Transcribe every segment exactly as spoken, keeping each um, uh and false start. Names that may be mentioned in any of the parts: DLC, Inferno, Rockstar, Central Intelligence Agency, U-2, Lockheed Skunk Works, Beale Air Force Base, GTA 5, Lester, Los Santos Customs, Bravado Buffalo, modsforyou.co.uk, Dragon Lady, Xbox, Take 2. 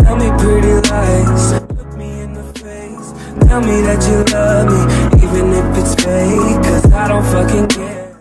Tell me pretty lies, look me in the face. Tell me that you love me, even if it's fake, cause I don't fucking care.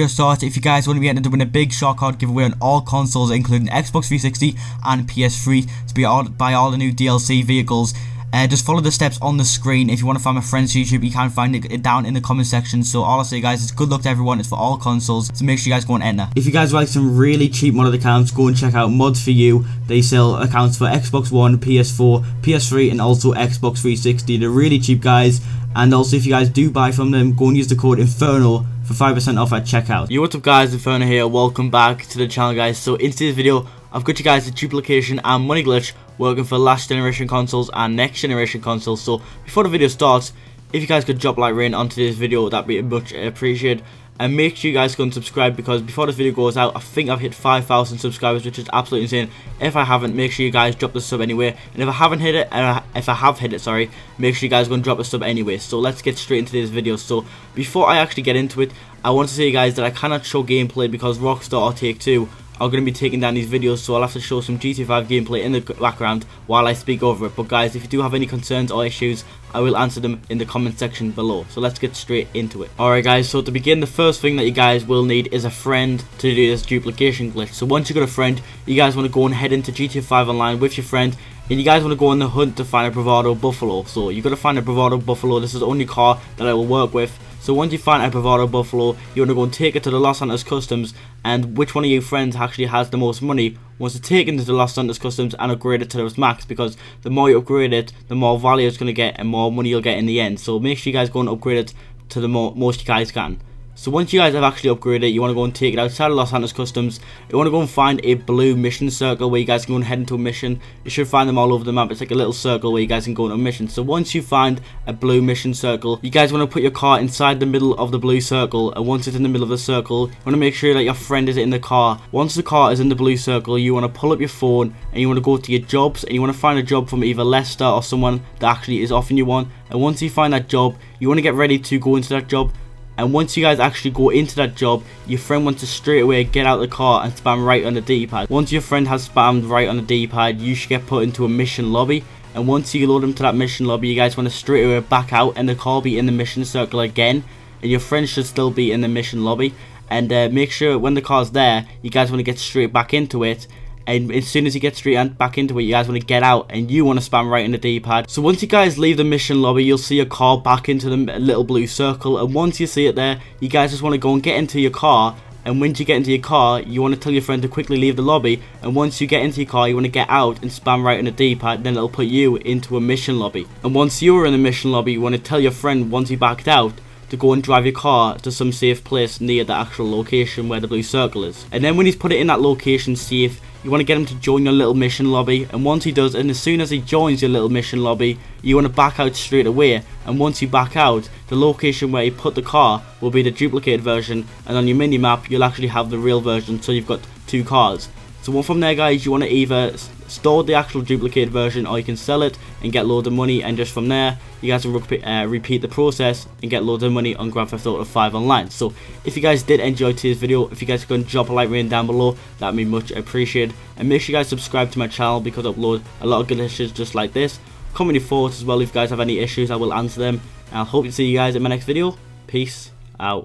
Just thought, if you guys want to be entered to win a big shout card giveaway on all consoles, including Xbox three sixty and P S three, to be all, by all the new D L C vehicles, Uh, just follow the steps on the screen. If you want to find my friend's YouTube, you can find it down in the comment section. So all I'll say, guys, is good luck to everyone. It's for all consoles, so make sure you guys go and enter. If you guys like some really cheap modded accounts, go and check out Mods For You. They sell accounts for Xbox One, P S four, P S three, and also Xbox three sixty. They're really cheap, guys. And also, if you guys do buy from them, go and use the code INFERNO for five percent off at checkout. Yo, what's up, guys? Inferno here. Welcome back to the channel, guys. So in today's video, I've got you guys a duplication and money glitch working for last generation consoles and next generation consoles. So before the video starts, if you guys could drop like rain on today's video, that'd be much appreciated. And make sure you guys go and subscribe, because before this video goes out, I think I've hit five thousand subscribers, which is absolutely insane. If I haven't, make sure you guys drop the sub anyway. And if I haven't hit it, and if I have hit it, sorry, make sure you guys go and drop a sub anyway. So let's get straight into this video. So before I actually get into it, I want to say, guys, that I cannot show gameplay because Rockstar or Take two are going to be taking down these videos, so I'll have to show some G T A five gameplay in the background while I speak over it. But guys, if you do have any concerns or issues, I will answer them in the comment section below. So let's get straight into it. Alright guys, so to begin, the first thing that you guys will need is a friend to do this duplication glitch. So once you've got a friend, you guys want to go and head into G T A five online with your friend, and you guys want to go on the hunt to find a Bravado Buffalo. So you've got to find a Bravado Buffalo. This is the only car that I will work with. So once you find a Bravado Buffalo, you want to go and take it to the Los Santos Customs, and which one of your friends actually has the most money wants to take it to the Los Santos Customs and upgrade it to its max, because the more you upgrade it, the more value it's going to get and more money you'll get in the end. So make sure you guys go and upgrade it to the more, most you guys can. So once you guys have actually upgraded it, you want to go and take it outside of Los Santos Customs. You want to go and find a blue mission circle where you guys can go and head into a mission. You should find them all over the map. It's like a little circle where you guys can go on a mission. So once you find a blue mission circle, you guys want to put your car inside the middle of the blue circle. And once it's in the middle of the circle, you want to make sure that your friend is in the car. Once the car is in the blue circle, you want to pull up your phone and you want to go to your jobs. And you want to find a job from either Lester or someone that actually is offering you one. And once you find that job, you want to get ready to go into that job. And once you guys actually go into that job, your friend wants to straight away get out of the car and spam right on the D pad. Once your friend has spammed right on the D pad, you should get put into a mission lobby. And once you load them to that mission lobby, you guys want to straight away back out and the car be in the mission circle again. And your friend should still be in the mission lobby. And uh, make sure when the car's there, you guys want to get straight back into it. And as soon as you get straight back into it, you guys want to get out and you want to spam right in the D pad. So once you guys leave the mission lobby, you'll see your car back into the little blue circle. And once you see it there, you guys just want to go and get into your car. And once you get into your car, you want to tell your friend to quickly leave the lobby. And once you get into your car, you want to get out and spam right on the D pad. Then it'll put you into a mission lobby. And once you are in the mission lobby, you want to tell your friend once he backed out to go and drive your car to some safe place near the actual location where the blue circle is. And then when he's put it in that location safe, you want to get him to join your little mission lobby. And once he does, and as soon as he joins your little mission lobby, you want to back out straight away. And once you back out, the location where you put the car will be the duplicated version, and on your mini map you'll actually have the real version, so you've got two cars. So from there, guys, you want to either store the actual duplicated version, or you can sell it and get loads of money. And just from there, you guys can uh, repeat the process and get loads of money on Grand Theft Auto five Online. So if you guys did enjoy today's video, if you guys could drop a like rating down below, that'd be much appreciated. And make sure you guys subscribe to my channel, because I upload a lot of glitches just like this. Comment your thoughts as well. If you guys have any issues, I will answer them. And I hope to see you guys in my next video. Peace out.